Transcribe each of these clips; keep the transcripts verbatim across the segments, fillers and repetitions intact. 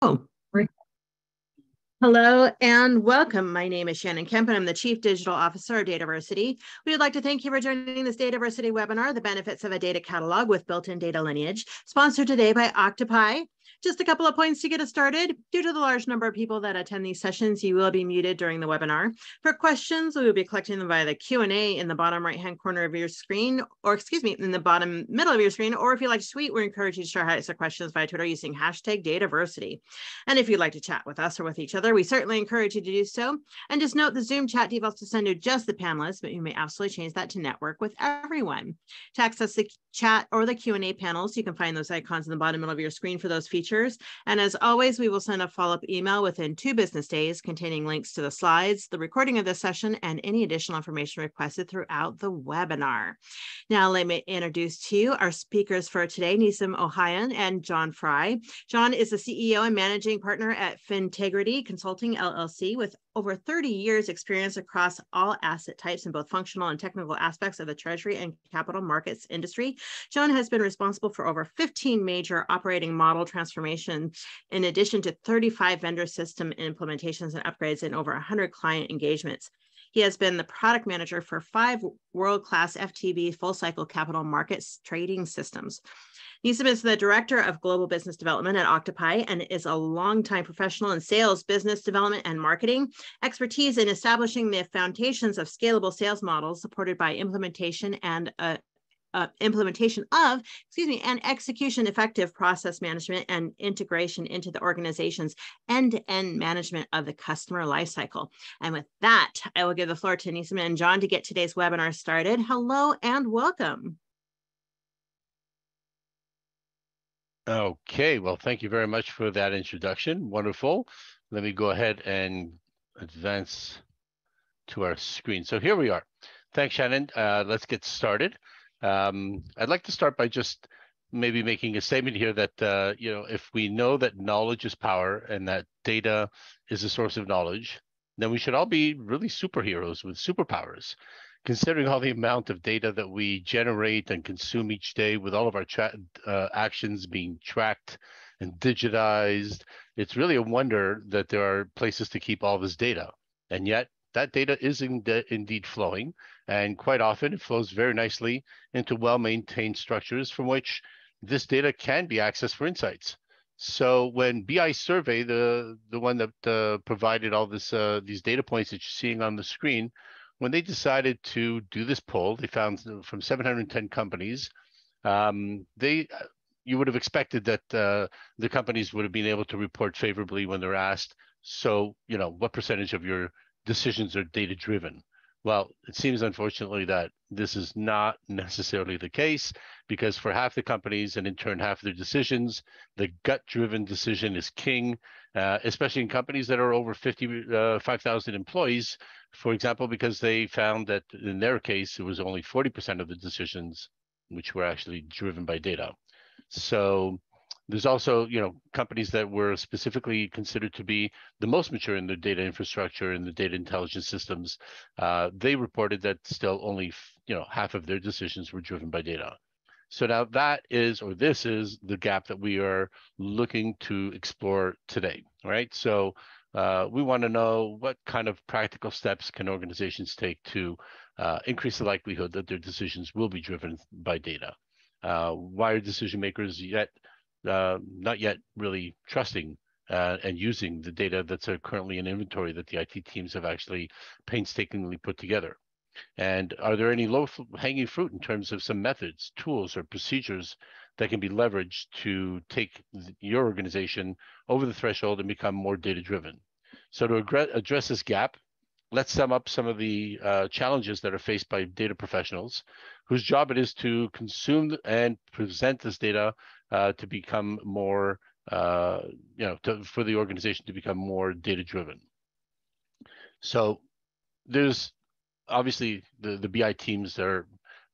Oh, hello and welcome. My name is Shannon Kemp and I'm the Chief Digital Officer of Dataversity. We would like to thank you for joining this Dataversity webinar, The Benefits of a Data Catalog with Built-in Data Lineage, sponsored today by Octopai. Just a couple of points to get us started. Due to the large number of people that attend these sessions, you will be muted during the webinar. For questions, we will be collecting them via the Q and A in the bottom right-hand corner of your screen, or excuse me, in the bottom middle of your screen, or if you like to tweet, we encourage you to share highlights or questions via Twitter using hashtag Dataversity. And if you'd like to chat with us or with each other, we certainly encourage you to do so. And just note the Zoom chat defaults to send to just the panelists, but you may absolutely change that to network with everyone. To access the chat or the Q and A panels, you can find those icons in the bottom middle of your screen for those features. And as always, we will send a follow-up email within two business days containing links to the slides, the recording of this session, and any additional information requested throughout the webinar. Now, let me introduce to you our speakers for today, Nisim Ohayon and John Fry. John is the C E O and managing partner at Fintegrity Consulting L L C with over thirty years experience across all asset types in both functional and technical aspects of the treasury and capital markets industry. John has been responsible for over fifteen major operating model transformations, in addition to thirty-five vendor system implementations and upgrades and over one hundred client engagements. He has been the product manager for five world-class F T B full-cycle capital markets trading systems. Nisim is the Director of Global Business Development at Octopai and is a longtime professional in sales, business development, and marketing, expertise in establishing the foundations of scalable sales models supported by implementation and uh, uh, implementation of, excuse me, and execution effective process management and integration into the organization's end-to-end management of the customer lifecycle. And with that, I will give the floor to Nisim and John to get today's webinar started. Hello and welcome. Okay, well, thank you very much for that introduction. Wonderful. Let me go ahead and advance to our screen. So here we are. Thanks, Shannon. Uh, let's get started. Um, I'd like to start by just maybe making a statement here that, uh, you know, if we know that knowledge is power and that data is a source of knowledge, then we should all be really superheroes with superpowers. Considering all the amount of data that we generate and consume each day with all of our tra uh, actions being tracked and digitized, it's really a wonder that there are places to keep all this data. And yet that data is in indeed flowing. And quite often it flows very nicely into well-maintained structures from which this data can be accessed for insights. So when B I Survey, the, the one that uh, provided all this uh, these data points that you're seeing on the screen, when they decided to do this poll, they found from seven hundred ten companies, um, they, you would have expected that uh, the companies would have been able to report favorably when they're asked, so, you know, what percentage of your decisions are data-driven? Well, it seems unfortunately that this is not necessarily the case, because for half the companies and in turn half their decisions, the gut-driven decision is king, uh, especially in companies that are over fifty-five thousand employees, for example, because they found that in their case, it was only forty percent of the decisions which were actually driven by data. So there's also, you know, companies that were specifically considered to be the most mature in their data infrastructure and the data intelligence systems. Uh, they reported that still only, you know, half of their decisions were driven by data. So now that is, or this is the gap that we are looking to explore today, right? So uh, we want to know what kind of practical steps can organizations take to uh, increase the likelihood that their decisions will be driven by data. Uh, why are decision makers yet Uh, not yet really trusting uh, and using the data that's currently in inventory that the I T teams have actually painstakingly put together? And are there any low-hanging fruit in terms of some methods, tools, or procedures that can be leveraged to take your organization over the threshold and become more data-driven? So to address this gap, let's sum up some of the uh, challenges that are faced by data professionals whose job it is to consume and present this data uh, to become more, uh, you know, to, for the organization to become more data-driven. So there's obviously the, the B I teams that are,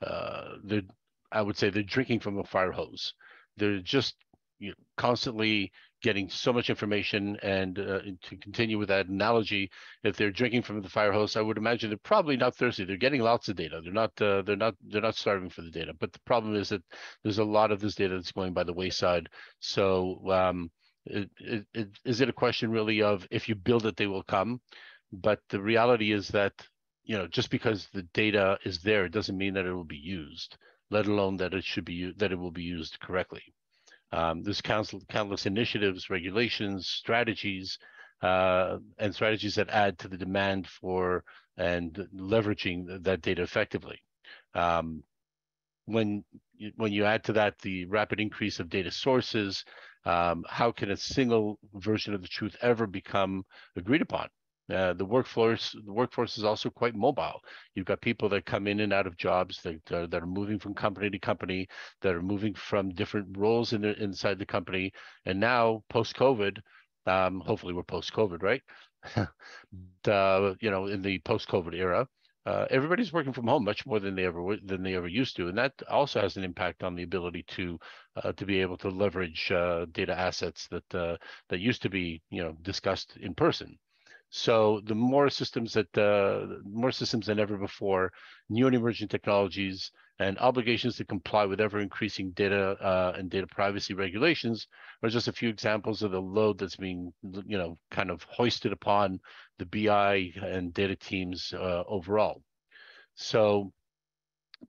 uh, they're, I would say they're drinking from a fire hose. They're just you know, constantly getting so much information, and uh, to continue with that analogy, if they're drinking from the fire hose, I would imagine they're probably not thirsty. They're getting lots of data. They're not. Uh, they're not. They're not starving for the data. But the problem is that there's a lot of this data that's going by the wayside. So um, It, it, it, is it a question really of if you build it, they will come? But the reality is that, you know, just because the data is there, it doesn't mean that it will be used, let alone that it should be that it will be used correctly. Um, there's countless initiatives, regulations, strategies, uh, and strategies that add to the demand for and leveraging that data effectively. Um, when when you add to that the rapid increase of data sources, um, how can a single version of the truth ever become agreed upon? Uh, the workforce the workforce is also quite mobile. You've got people that come in and out of jobs, that, that, are, that are moving from company to company, that are moving from different roles in the, inside the company. And now, post-COVID, um, hopefully we're post-COVID, right? uh, you know, in the post-COVID era, uh, everybody's working from home much more than they ever than they ever used to, and that also has an impact on the ability to uh, to be able to leverage uh, data assets that uh, that used to be, you know, discussed in person. So the more systems that uh, more systems than ever before, new and emerging technologies, and obligations to comply with ever-increasing data uh, and data privacy regulations are just a few examples of the load that's being, you know, kind of hoisted upon the B I and data teams uh, overall. So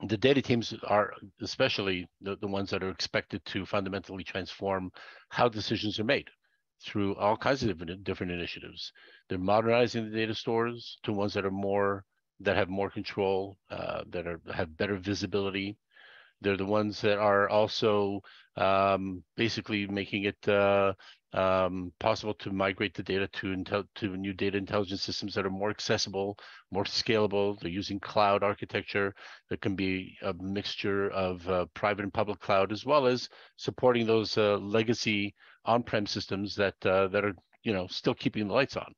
the data teams are especially the, the ones that are expected to fundamentally transform how decisions are made through all kinds of different initiatives. They're modernizing the data stores to ones that are more, that have more control, uh, that are have better visibility. They're the ones that are also um, basically making it uh, um, possible to migrate the data to, to new data intelligence systems that are more accessible, more scalable. They're using cloud architecture that can be a mixture of uh, private and public cloud, as well as supporting those uh, legacy on-prem systems that uh, that are, you know, still keeping the lights on.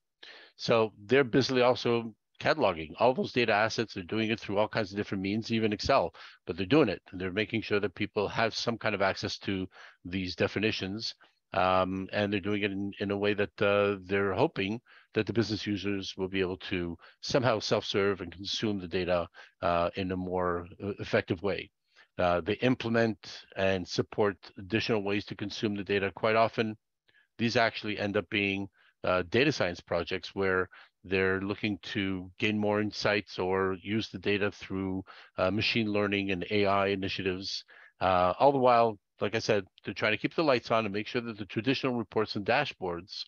So they're busily also cataloging all those data assets. They're doing it through all kinds of different means, even Excel, but they're doing it. They're making sure that people have some kind of access to these definitions, um, and they're doing it in, in a way that uh, they're hoping that the business users will be able to somehow self-serve and consume the data uh, in a more effective way. Uh, they implement and support additional ways to consume the data. Quite often, these actually end up being uh, data science projects where they're looking to gain more insights or use the data through uh, machine learning and A I initiatives. Uh, all the while, like I said, they're trying to keep the lights on and make sure that the traditional reports and dashboards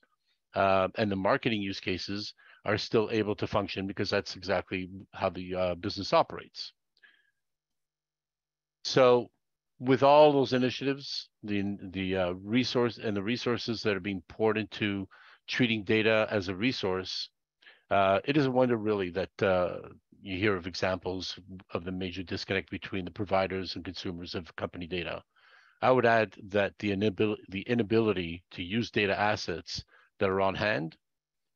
uh, and the marketing use cases are still able to function, because that's exactly how the uh, business operates. So with all those initiatives, the, the uh, resource and the resources that are being poured into treating data as a resource, uh, it is a wonder really that uh, you hear of examples of the major disconnect between the providers and consumers of company data. I would add that the inability, the inability to use data assets that are on hand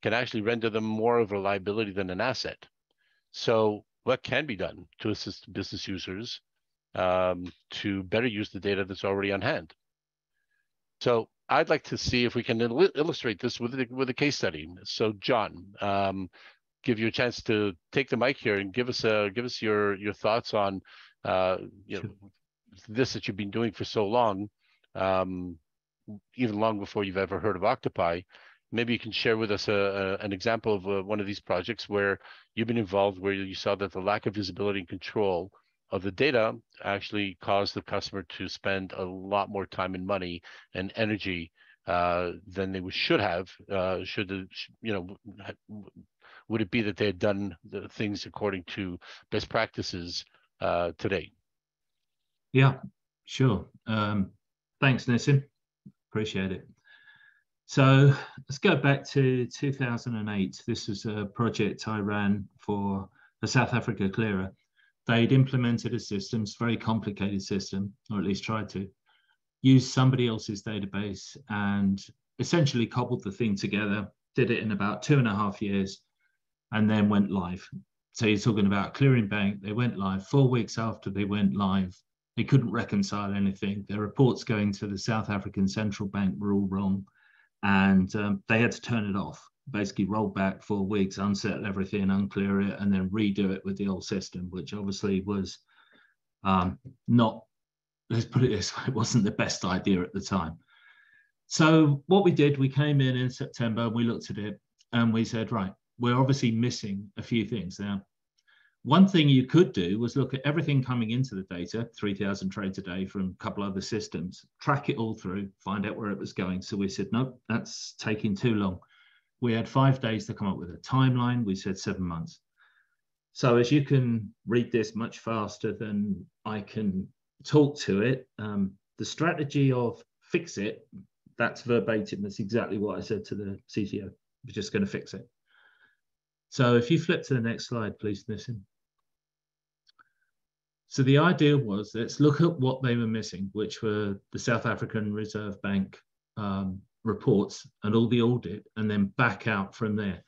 can actually render them more of a liability than an asset. So what can be done to assist business users Um, to better use the data that's already on hand? So I'd like to see if we can il illustrate this with a, with a case study. So John, um, give you a chance to take the mic here and give us a give us your your thoughts on uh, you know, this that you've been doing for so long, um, even long before you've ever heard of Octopai. Maybe you can share with us a, a, an example of a, one of these projects where you've been involved, where you saw that the lack of visibility and control of the data actually caused the customer to spend a lot more time and money and energy uh, than they should have. Uh, should the, you know, would it be that they had done the things according to best practices uh, today? Yeah, sure. Um, thanks, Nisim. Appreciate it. So let's go back to two thousand eight. This was a project I ran for the South Africa clearer. They'd implemented a system, it's a very complicated system, or at least tried to, use somebody else's database and essentially cobbled the thing together, did it in about two and a half years, and then went live. So you're talking about clearing bank, they went live. Four weeks after they went live, they couldn't reconcile anything. Their reports going to the South African Central Bank were all wrong, and um, they had to turn it off. Basically roll back four weeks, unsettle everything, unclear it, and then redo it with the old system, which obviously was um, not, let's put it this way, it wasn't the best idea at the time. So what we did, we came in in September, we looked at it and we said, right, we're obviously missing a few things. Now, one thing you could do was look at everything coming into the data, three thousand trades a day from a couple other systems, track it all through, find out where it was going. So we said, nope, that's taking too long. We had five days to come up with a timeline. We said seven months. So as you can read this much faster than I can talk to it, um, the strategy of fix it, that's verbatim. That's exactly what I said to the C T O. We're just going to fix it. So if you flip to the next slide, please, Nisim. So the idea was, let's look at what they were missing, which were the South African Reserve Bank um, reports and all the audit, and then back out from there.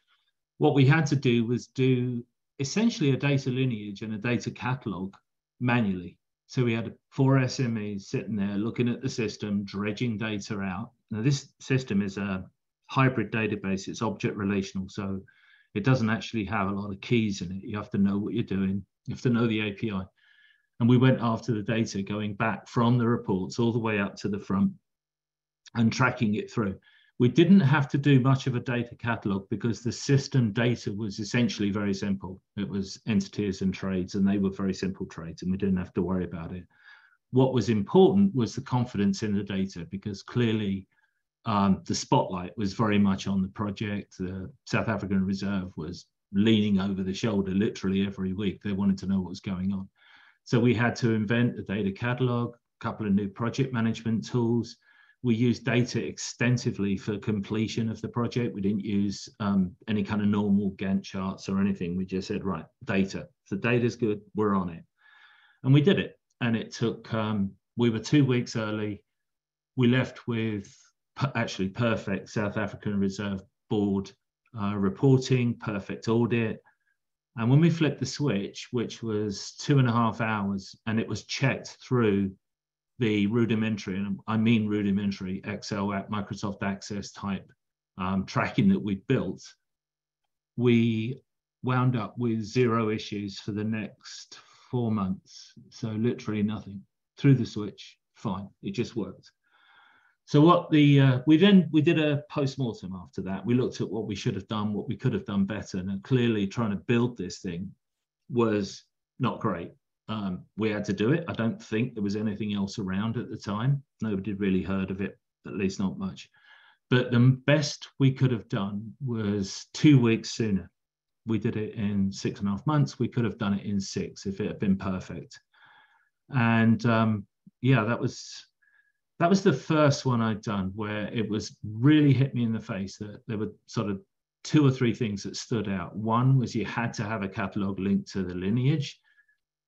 What we had to do was do essentially a data lineage and a data catalogue manually. So we had four S M Es sitting there looking at the system, dredging data out. Now, this system is a hybrid database. It's object relational, so it doesn't actually have a lot of keys in it. You have to know what you're doing. You have to know the A P I. And we went after the data, going back from the reports all the way up to the front and tracking it through. We didn't have to do much of a data catalog because the system data was essentially very simple. It was entities and trades, and they were very simple trades, and we didn't have to worry about it. What was important was the confidence in the data, because clearly Um, the spotlight was very much on the project. The South African Reserve was leaning over the shoulder literally every week. They wanted to know what was going on. So we had to invent a data catalog, a couple of new project management tools. We used data extensively for completion of the project. We didn't use um, any kind of normal Gantt charts or anything. We just said, right, data. So data's good, we're on it. And we did it. And it took, um, we were two weeks early. We left with actually perfect South African Reserve Board uh, reporting, perfect audit. And when we flipped the switch, which was two and a half hours, and it was checked through the rudimentary, and I mean rudimentary, Excel, Microsoft Access type um, tracking that we built, we wound up with zero issues for the next four months. So literally nothing. Through the switch, fine, it just worked. So what the uh, we then we did a post-mortem after that. We looked at what we should have done, what we could have done better, and clearly trying to build this thing was not great. Um, we had to do it. I don't think there was anything else around at the time. Nobody really heard of it, at least not much. But the best we could have done was two weeks sooner. We did it in six and a half months. We could have done it in six if it had been perfect. And um, yeah, that was. That was the first one I'd done where it was really hit me in the face that there were sort of two or three things that stood out. One was you had to have a catalogue linked to the lineage.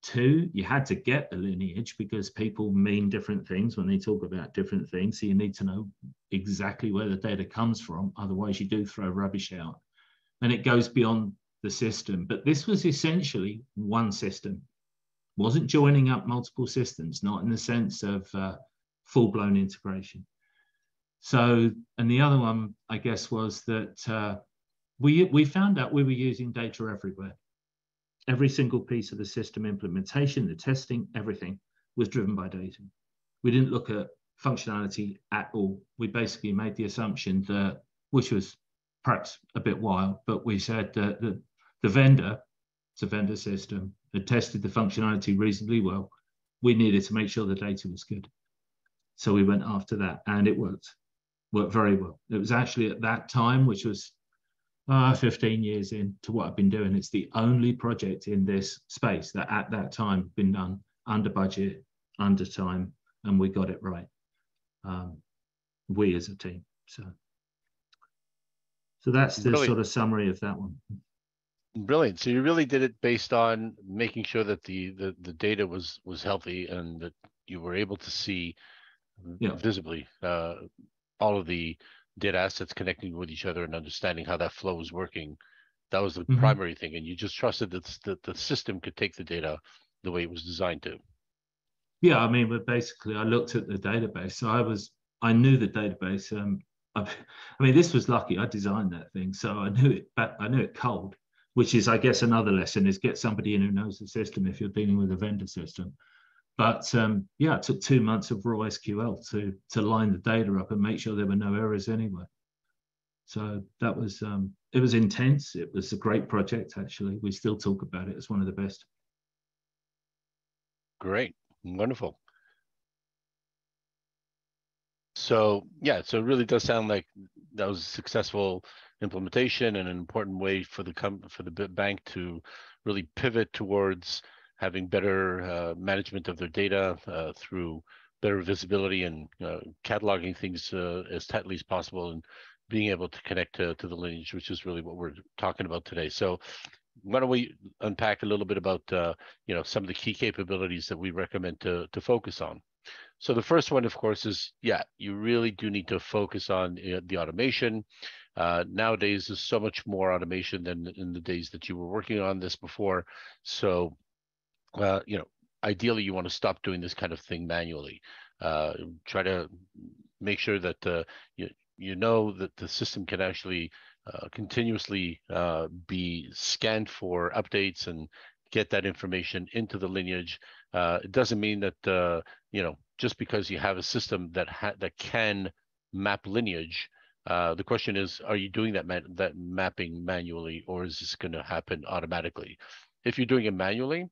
Two, you had to get the lineage because people mean different things when they talk about different things. So you need to know exactly where the data comes from. Otherwise, you do throw rubbish out. And it goes beyond the system. But this was essentially one system. It wasn't joining up multiple systems, not in the sense of uh, full-blown integration. So, and the other one, I guess, was that uh, we, we found out we were using data everywhere. Every single piece of the system implementation, the testing, everything was driven by data. We didn't look at functionality at all. We basically made the assumption that, which was perhaps a bit wild, but we said that the, the vendor, it's a vendor system, had tested the functionality reasonably well. We needed to make sure the data was good. So we went after that, and it worked, worked very well. It was actually at that time, which was uh, fifteen years into what I've been doing, it's the only project in this space that at that time been done under budget, under time, and we got it right. Um, we as a team. So, so that's the sort of summary of that one. Brilliant. So you really did it based on making sure that the the, the data was was healthy and that you were able to see. Yeah. Visibly, uh, all of the data assets connecting with each other and understanding how that flow is working. That was the mm-hmm. primary thing. And you just trusted that, that the system could take the data the way it was designed to. Yeah, I mean, but basically I looked at the database. So I was, I knew the database. Um, I, I mean, this was lucky. I designed that thing. So I knew it, but I knew it cold, which is, I guess, another lesson is get somebody in who knows the system if you're dealing with a vendor system. But um, yeah, it took two months of raw S Q L to to line the data up and make sure there were no errors anywhere. So that was, um, it was intense. It was a great project, actually. We still talk about it as one of the best. Great, wonderful. So yeah, so it really does sound like that was a successful implementation and an important way for the com for the bank to really pivot towards having better uh, management of their data uh, through better visibility and uh, cataloging things uh, as tightly as possible and being able to connect to, to the lineage, which is really what we're talking about today. So why don't we unpack a little bit about uh, you know, some of the key capabilities that we recommend to, to focus on. So the first one, of course, is, yeah, you really do need to focus on uh, the automation. Uh, nowadays, there's so much more automation than in the days that you were working on this before. So, uh, you know, ideally, you want to stop doing this kind of thing manually. Uh, try to make sure that uh, you, you know that the system can actually uh, continuously uh, be scanned for updates and get that information into the lineage. Uh, it doesn't mean that, uh, you know, just because you have a system that ha that can map lineage, uh, the question is, are you doing that ma that mapping manually, or is this going to happen automatically? If you're doing it manually,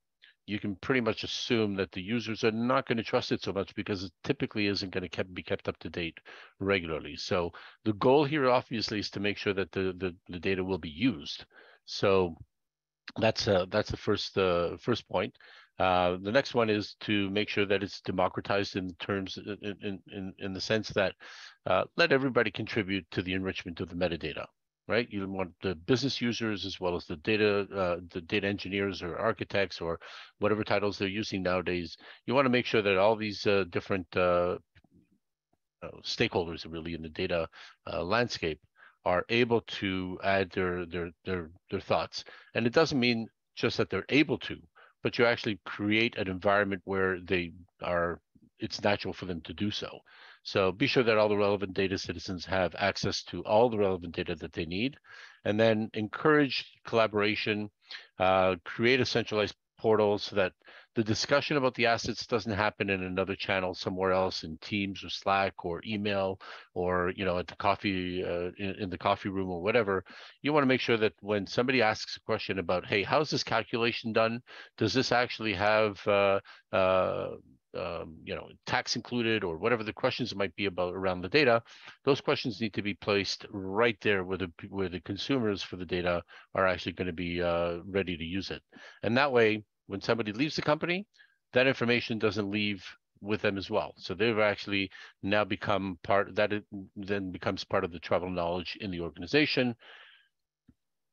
you can pretty much assume that the users are not going to trust it so much because it typically isn't going to kept, be kept up to date regularly. So the goal here, obviously, is to make sure that the, the, the data will be used. So that's uh, that's the first uh, first point. Uh, the next one is to make sure that it's democratized in terms in in, in the sense that uh, let everybody contribute to the enrichment of the metadata, right? You want the business users as well as the data uh, the data engineers or architects or whatever titles they're using nowadays. You want to make sure that all these uh, different uh, uh, stakeholders really in the data uh, landscape are able to add their their their their thoughts, and it doesn't mean just that they're able to, but you actually create an environment where they are, it's natural for them to do so. So be sure that all the relevant data citizens have access to all the relevant data that they need, and then encourage collaboration, uh, create a centralized portal so that the discussion about the assets doesn't happen in another channel somewhere else in Teams or Slack or email or, you know, at the coffee, uh, in, in the coffee room or whatever. You want to make sure that when somebody asks a question about, hey, how's this calculation done? Does this actually have, uh, uh, um, you know, tax included or whatever the questions might be about around the data? Those questions need to be placed right there where the, where the consumers for the data are actually going to be uh, ready to use it. And that way, when somebody leaves the company, that information doesn't leave with them as well. So they've actually now become part, that it then becomes part of the travel knowledge in the organization.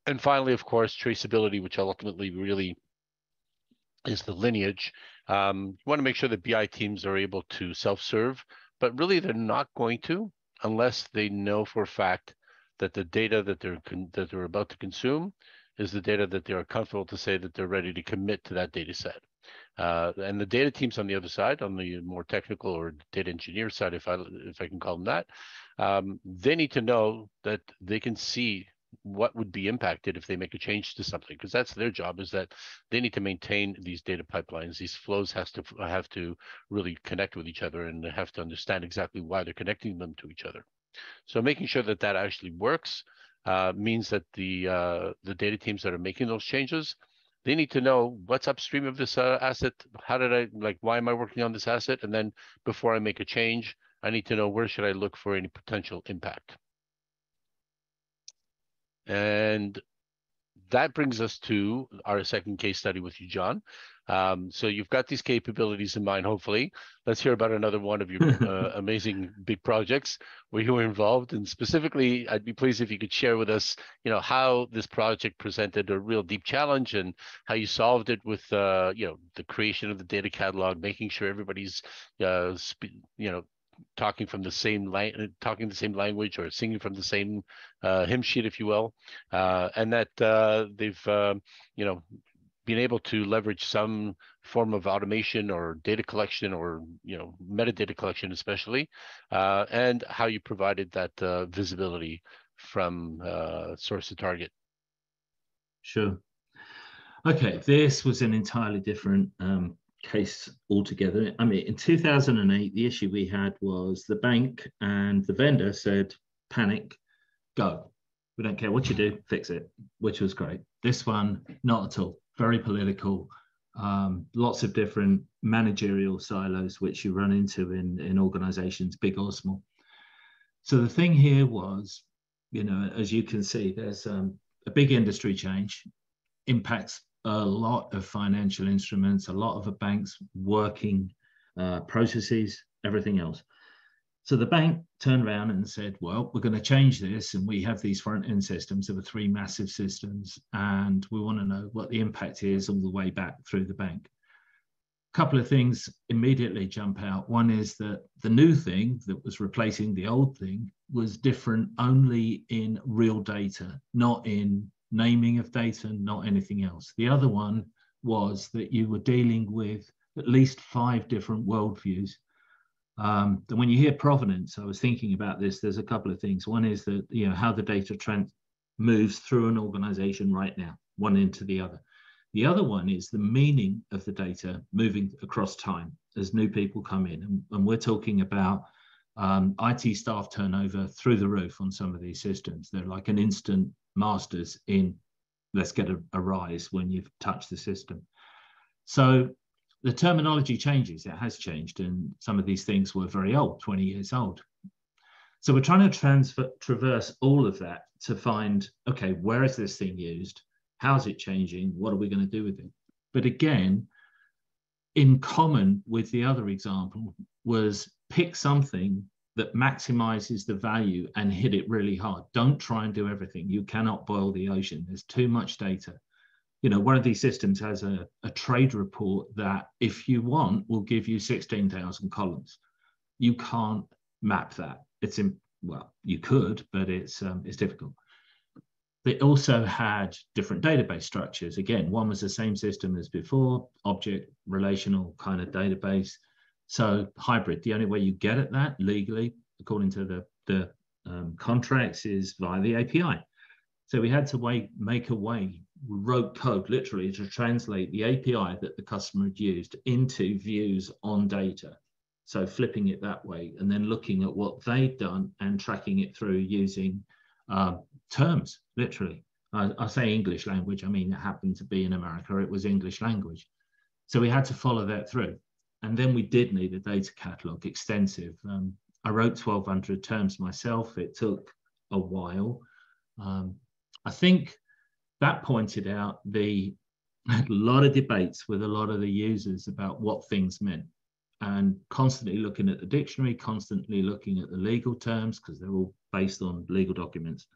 And finally, of course, traceability, which ultimately really is the lineage. Um, you want to make sure that B I teams are able to self-serve, but really they're not going to unless they know for a fact that the data that they're, that they're about to consume is the data that they are comfortable to say that they're ready to commit to that data set. Uh, and the data teams on the other side, on the more technical or data engineer side, if I, if I can call them that, um, they need to know that they can see what would be impacted if they make a change to something, because that's their job, is that they need to maintain these data pipelines. These flows has to, have to really connect with each other, and they have to understand exactly why they're connecting them to each other. So making sure that that actually works Uh, means that the uh, the data teams that are making those changes, they need to know what's upstream of this uh, asset. How did I, like, why am I working on this asset? And then before I make a change, I need to know where should I look for any potential impact. And that brings us to our second case study with you, John. Um, so you've got these capabilities in mind, hopefully. Let's hear about another one of your uh, amazing big projects where you were involved. And specifically, I'd be pleased if you could share with us, you know, how this project presented a real deep challenge and how you solved it with, uh, you know, the creation of the data catalog, making sure everybody's, uh, you know, talking from the same talking the same language or singing from the same uh, hymn sheet, if you will, uh, and that uh, they've, uh, you know, being able to leverage some form of automation or data collection or, you know, metadata collection especially, uh, and how you provided that uh, visibility from uh, source to target. Sure. Okay, this was an entirely different um, case altogether. I mean, in two thousand eight, the issue we had was the bank and the vendor said, panic, go. We don't care what you do, fix it, which was great. This one, not at all. Very political, um, lots of different managerial silos, which you run into in, in organizations, big or small. So the thing here was, you know, as you can see, there's um, a big industry change, impacts a lot of financial instruments, a lot of a bank's working uh, processes, everything else. So the bank turned around and said, well, we're going to change this. And we have these front end systems. There were three massive systems. And we want to know what the impact is all the way back through the bank. A couple of things immediately jump out. One is that the new thing that was replacing the old thing was different only in real data, not in naming of data, not anything else. The other one was that you were dealing with at least five different worldviews. Um, and when you hear provenance, I was thinking about this, there's a couple of things. One is that, you know, how the data trans moves through an organization right now, one into the other. The other one is the meaning of the data moving across time as new people come in. And, and we're talking about um, I T staff turnover through the roof on some of these systems. They're like an instant masters in, let's get a, a rise when you've touched the system. So the terminology changes, it has changed, and some of these things were very old, twenty years old. So we're trying to transfer, traverse all of that to find, okay, where is this thing used? How's it changing? What are we going to do with it? But again, in common with the other example was pick something that maximizes the value and hit it really hard. Don't try and do everything. You cannot boil the ocean. There's too much data. You know, one of these systems has a, a trade report that, if you want, will give you sixteen thousand columns. You can't map that. It's in, well, you could, but it's um, it's difficult. They also had different database structures. Again, one was the same system as before, object, relational kind of database. So hybrid, the only way you get at that legally, according to the, the um, contracts, is via the A P I. So we had to way, make a way, we wrote code literally to translate the A P I that the customer had used into views on data. So flipping it that way and then looking at what they'd done and tracking it through using uh, terms, literally. I, I say English language, I mean, it happened to be in America, it was English language. So we had to follow that through. And then we did need a data catalog, extensive. Um, I wrote twelve hundred terms myself. It took a while. Um, I think that pointed out the I had a lot of debates with a lot of the users about what things meant, and constantly looking at the dictionary, constantly looking at the legal terms, because they're all based on legal documents.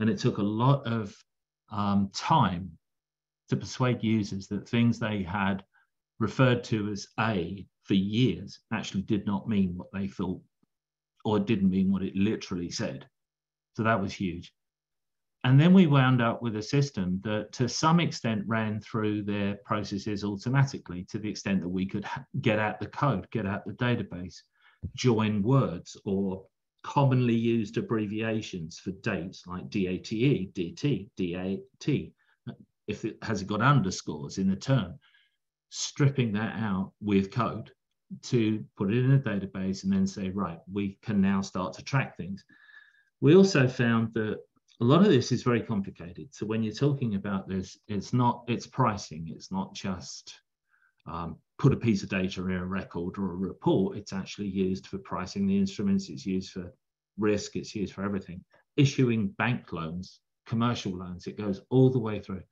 And it took a lot of um, time to persuade users that things they had referred to as A for years actually did not mean what they thought, or didn't mean what it literally said. So that was huge. And then we wound up with a system that to some extent ran through their processes automatically, to the extent that we could get at the code, get at the database, join words or commonly used abbreviations for dates like D A T E, D T, D A T, if it has got underscores in the term, stripping that out with code to put it in a database and then say, right, we can now start to track things. We also found that a lot of this is very complicated. So when you're talking about this, it's not, it's pricing. It's not just um, put a piece of data in a record or a report. It's actually used for pricing the instruments. It's used for risk. It's used for everything. Issuing bank loans, commercial loans, it goes all the way through.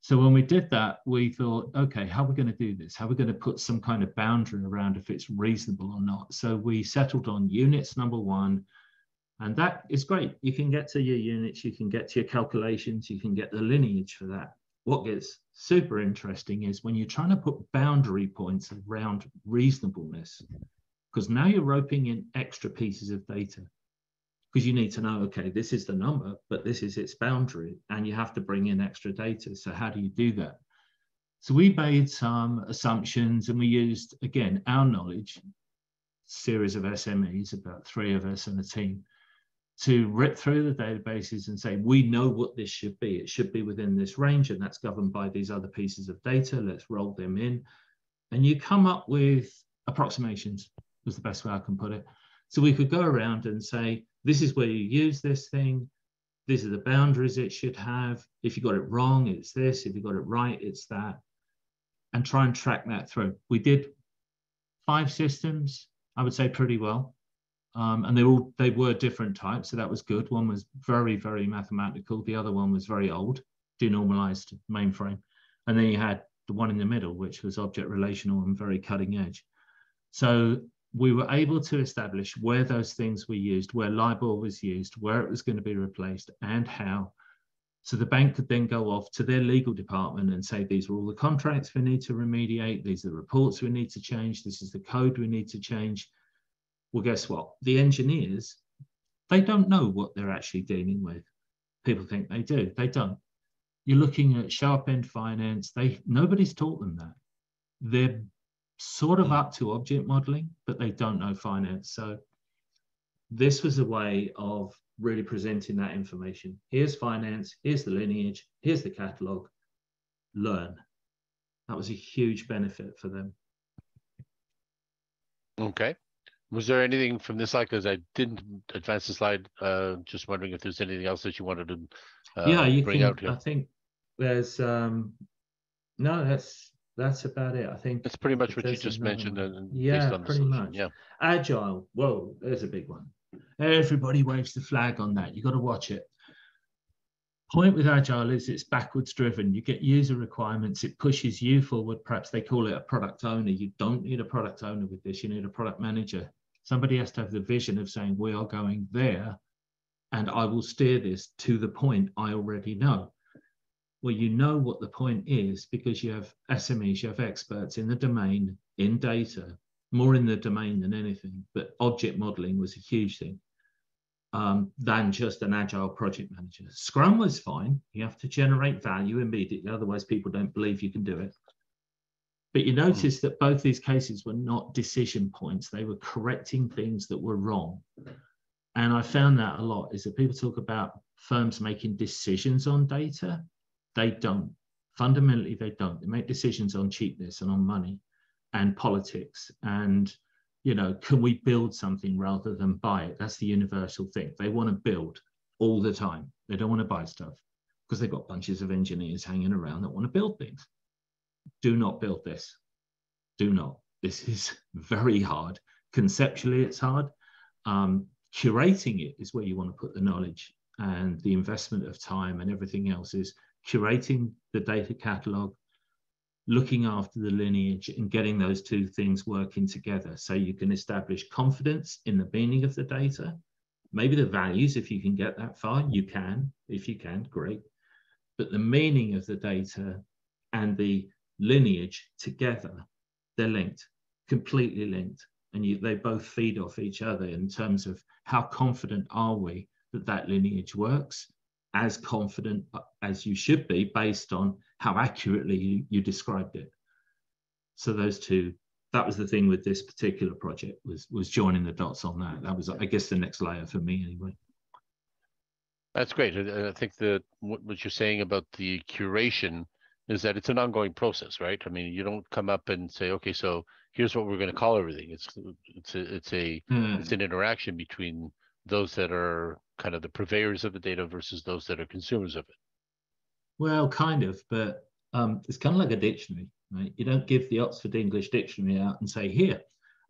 So when we did that, we thought, okay, how are we going to do this? How are we going to put some kind of boundary around if it's reasonable or not? So we settled on units number one. And that is great. You can get to your units, you can get to your calculations, you can get the lineage for that. What gets super interesting is when you're trying to put boundary points around reasonableness, because now you're roping in extra pieces of data, because you need to know, okay, this is the number, but this is its boundary, and you have to bring in extra data. So how do you do that? So we made some assumptions, and we used, again, our knowledge, series of S M Es, about three of us and a team, to rip through the databases and say, we know what this should be. It should be within this range, and that's governed by these other pieces of data. Let's roll them in. and you come up with approximations, was the best way I can put it. So we could go around and say, this is where you use this thing, these are the boundaries it should have. If you got it wrong, it's this. If you got it right, it's that. And try and track that through. We did five systems, I would say pretty well. Um, and they, all, they were different types, so that was good. One was very, very mathematical. The other one was very old, denormalized mainframe. And then you had the one in the middle, which was object relational and very cutting edge. So we were able to establish where those things were used, where LIBOR was used, where it was going to be replaced, and how. So the bank could then go off to their legal department and say, these are all the contracts we need to remediate, these are the reports we need to change, this is the code we need to change. Well, guess what? The engineers, they don't know what they're actually dealing with. People think they do. They don't. You're looking at sharp-end finance. They, nobody's taught them that. They're sort of up to object modeling, but they don't know finance. So this was a way of really presenting that information. Here's finance. Here's the lineage. Here's the catalog. Learn. That was a huge benefit for them. Okay. Was there anything from this slide? Because I didn't advance the slide. Uh, just wondering if there's anything else that you wanted to uh, yeah, you bring can, out here. I think there's um, no. That's that's about it. I think that's pretty much what you just mentioned. And yeah, based on the pretty solution. much. Yeah, agile. Whoa, there's a big one. Everybody waves the flag on that. You got to watch it. Point with agile is it's backwards driven. You get user requirements, it pushes you forward. Perhaps they call it a product owner. You don't need a product owner with this. You need a product manager. Somebody has to have the vision of saying, we are going there and I will steer this to the point I already know. Well, you know what the point is because you have S M Es, you have experts in the domain, in data, more in the domain than anything, but object modeling was a huge thing. Um, than just an agile project manager. Scrum was fine. You have to generate value immediately, otherwise people don't believe you can do it. But you notice that both these cases were not decision points. They were correcting things that were wrong. And I found that a lot is that people talk about firms making decisions on data. They don't. Fundamentally, they don't. They make decisions on cheapness and on money and politics and you know, can we build something rather than buy it? That's the universal thing. They want to build all the time. They don't want to buy stuff because they've got bunches of engineers hanging around that want to build things. Do not build this. Do not. This is very hard. Conceptually, it's hard. Um, curating it is where you want to put the knowledge and the investment of time and everything else is curating the data catalog, looking after the lineage and getting those two things working together. So you can establish confidence in the meaning of the data, maybe the values, if you can get that far, you can, if you can, great. But the meaning of the data and the lineage together, they're linked, completely linked. And you, they both feed off each other in terms of how confident are we that that lineage works, as confident as you should be based on how accurately you, you described it. So those two, that was the thing with this particular project, was, was joining the dots on that. That was, I guess, the next layer for me anyway. That's great. I think that what you're saying about the curation is that it's an ongoing process, right? I mean, you don't come up and say, okay, so here's what we're going to call everything. It's, it's, a, it's, a, mm. it's an interaction between those that are kind of the purveyors of the data versus those that are consumers of it. Well, kind of, but um, it's kind of like a dictionary, right? You don't give the Oxford English Dictionary out and say, here,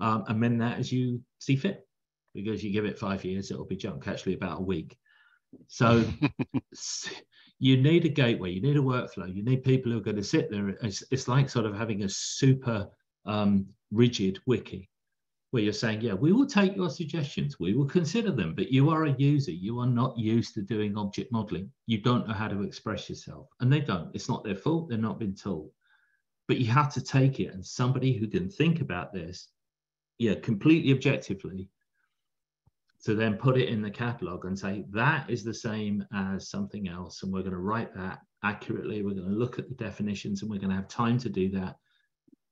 um, amend that as you see fit, because you give it five years, it'll be junk, actually about a week. So you need a gateway, you need a workflow, you need people who are going to sit there. It's, it's like sort of having a super um, rigid wiki, where you're saying, yeah, we will take your suggestions, we will consider them, but you are a user, you are not used to doing object modeling. You don't know how to express yourself, and they don't. It's not their fault, they're not been told. But you have to take it, and somebody who can think about this, yeah, completely objectively, to then put it in the catalog and say, that is the same as something else, and we're going to write that accurately, we're going to look at the definitions, and we're going to have time to do that.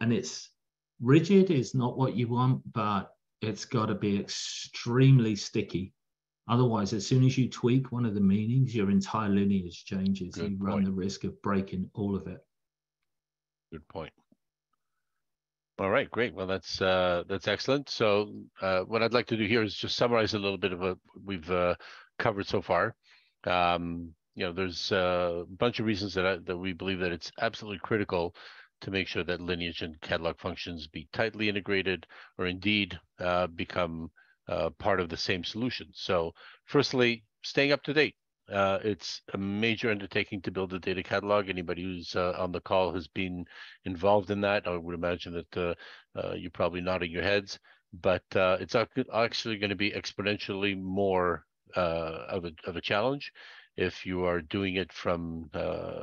And it's rigid is not what you want, but it's got to be extremely sticky. Otherwise, as soon as you tweak one of the meanings, your entire lineage changes. Good you point. Run the risk of breaking all of it. Good point. All right, great. Well, that's uh, that's excellent. So uh, what I'd like to do here is just summarize a little bit of what we've uh, covered so far. Um, you know, there's a bunch of reasons that, I, that we believe that it's absolutely critical to make sure that lineage and catalog functions be tightly integrated or indeed uh, become uh, part of the same solution. So firstly, staying up to date. Uh, it's a major undertaking to build a data catalog. Anybody who's uh, on the call has been involved in that. I would imagine that uh, uh, you're probably nodding your heads, but uh, it's actually going to be exponentially more uh, of, a, of a challenge if you are doing it from uh,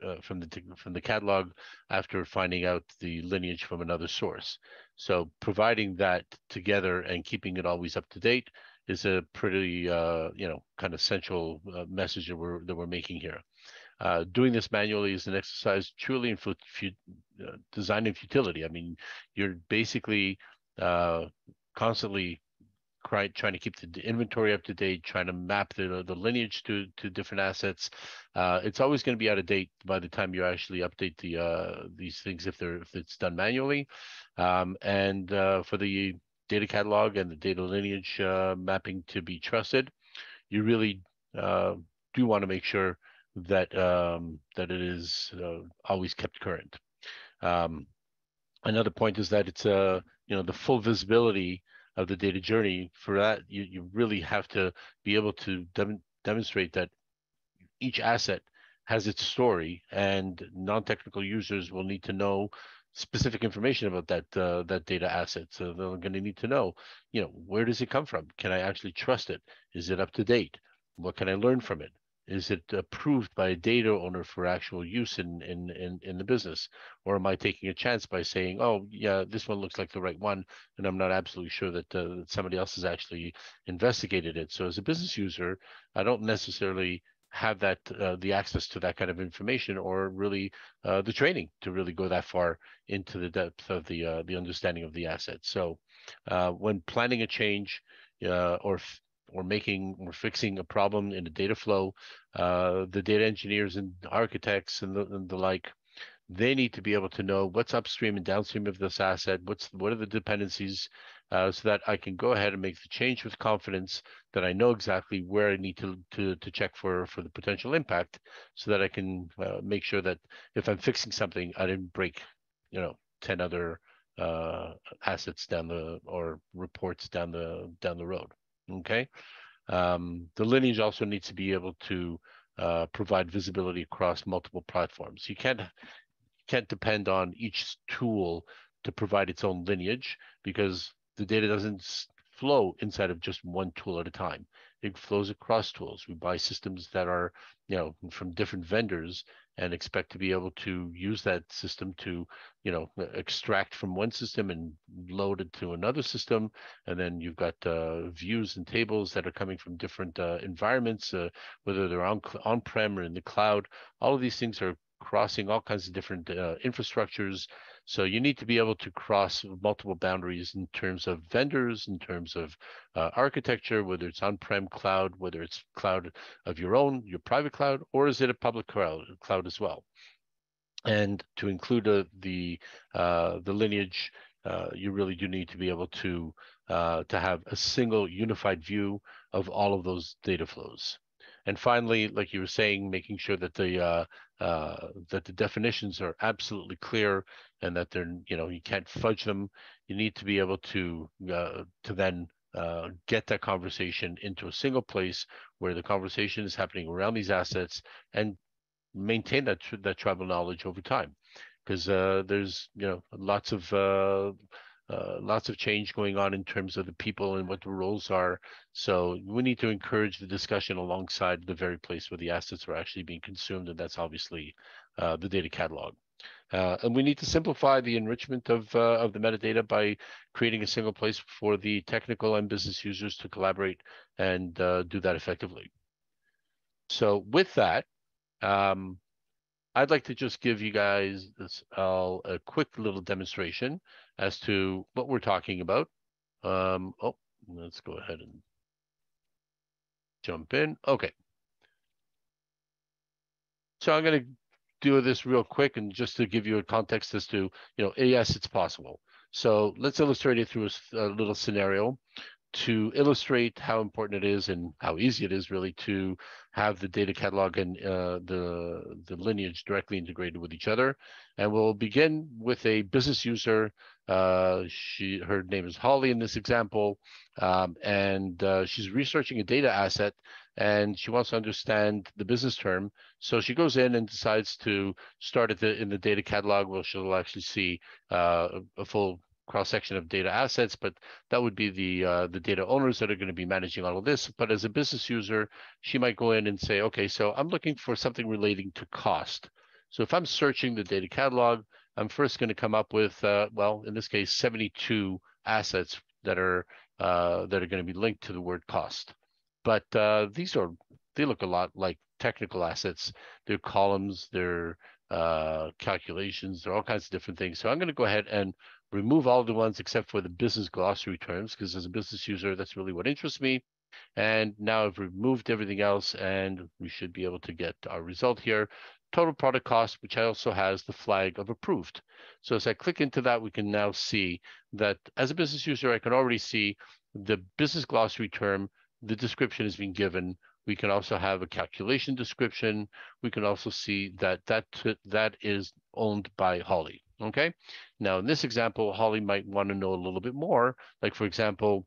uh, from the from the catalog after finding out the lineage from another source. So providing that together and keeping it always up to date is a pretty, uh, you know, kind of central uh, message that we're, that we're making here. Uh, doing this manually is an exercise truly in fut uh, design and futility. I mean, you're basically uh, constantly trying to keep the inventory up to date, trying to map the, the lineage to, to different assets. Uh, it's always going to be out of date by the time you actually update the uh, these things if they're if it's done manually. Um, and uh, for the data catalog and the data lineage uh, mapping to be trusted, you really uh, do want to make sure that um, that it is uh, always kept current. Um, another point is that it's uh, you know, the full visibility of the data journey. For that, you, you really have to be able to dem demonstrate that each asset has its story, and non-technical users will need to know specific information about that uh, that data asset. So they're going to need to know, you know, where does it come from? Can I actually trust it? Is it up to date? What can I learn from it? Is it approved by a data owner for actual use in in in, in the business? Or am I taking a chance by saying, oh, yeah, this one looks like the right one, and I'm not absolutely sure that, uh, that somebody else has actually investigated it. So as a business user, I don't necessarily have that uh, the access to that kind of information, or really uh, the training to really go that far into the depth of the uh, the understanding of the asset. So uh, when planning a change uh, or or making or fixing a problem in the data flow, uh, the data engineers and architects and the, and the like, they need to be able to know what's upstream and downstream of this asset, what's what are the dependencies, uh, so that I can go ahead and make the change with confidence, that I know exactly where I need to to, to check for, for the potential impact, so that I can uh, make sure that if I'm fixing something, I didn't break, you know, ten other uh, assets down the, or reports down the, down the road, okay? Um, the lineage also needs to be able to uh, provide visibility across multiple platforms. You can't, can't depend on each tool to provide its own lineage, because the data doesn't flow inside of just one tool at a time. It flows across tools. We buy systems that are, you know, from different vendors and expect to be able to use that system to, you know, extract from one system and load it to another system. And then you've got uh, views and tables that are coming from different uh, environments, uh, whether they're on, on-prem or in the cloud. All of these things are crossing all kinds of different uh, infrastructures. So you need to be able to cross multiple boundaries in terms of vendors, in terms of uh, architecture, whether it's on-prem cloud, whether it's cloud of your own, your private cloud, or is it a public cloud, cloud as well? And to include uh, the uh, the lineage, uh, you really do need to be able to uh, to have a single unified view of all of those data flows. And finally, like you were saying, making sure that the uh, uh, that the definitions are absolutely clear, and that they're, you know, you can't fudge them. You need to be able to uh, to then uh, get that conversation into a single place where the conversation is happening around these assets, and maintain that that tribal knowledge over time, because uh, there's, you know, lots of uh, Uh, lots of change going on in terms of the people and what the roles are. So we need to encourage the discussion alongside the very place where the assets are actually being consumed, and that's obviously uh, the data catalog. Uh, and we need to simplify the enrichment of, uh, of the metadata by creating a single place for the technical and business users to collaborate and uh, do that effectively. So with that, um, I'd like to just give you guys this, uh, a quick little demonstration as to what we're talking about. Um, oh, let's go ahead and jump in. Okay. So I'm going to do this real quick, and just to give you a context as to, you know, yes, it's possible. So let's illustrate it through a, a little scenario to illustrate how important it is and how easy it is really to have the data catalog and uh, the, the lineage directly integrated with each other. And we'll begin with a business user. Uh, she, her name is Holly in this example, um, and uh, she's researching a data asset, and she wants to understand the business term. So she goes in and decides to start at the, in the data catalog, where she'll actually see uh, a full cross-section of data assets, but that would be the uh, the data owners that are going to be managing all of this. But as a business user, she might go in and say, okay, so I'm looking for something relating to cost. So if I'm searching the data catalog, I'm first going to come up with, uh, well, in this case, seventy-two assets that are uh, that are going to be linked to the word cost. But uh, these are, they look a lot like technical assets. They're columns, they're uh, calculations, they're all kinds of different things. So I'm going to go ahead and remove all the ones except for the business glossary terms, because as a business user, that's really what interests me. And now I've removed everything else, and we should be able to get our result here. Total product cost, which also has the flag of approved. So as I click into that, we can now see that as a business user, I can already see the business glossary term, the description is being given. We can also have a calculation description. We can also see that that, that is owned by Holly. Okay, now in this example, Holly might want to know a little bit more. Like, for example,